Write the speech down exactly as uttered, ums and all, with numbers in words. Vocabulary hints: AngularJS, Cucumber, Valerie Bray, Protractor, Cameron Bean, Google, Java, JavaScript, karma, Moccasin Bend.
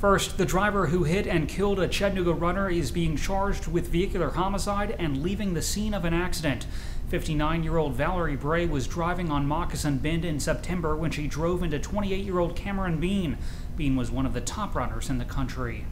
First, the driver who hit and killed a Chattanooga runner is being charged with vehicular homicide and leaving the scene of an accident. fifty-nine-year-old Valerie Bray was driving on Moccasin Bend in September when she drove into twenty-eight-year-old Cameron Bean. Bean was one of the top runners in the country.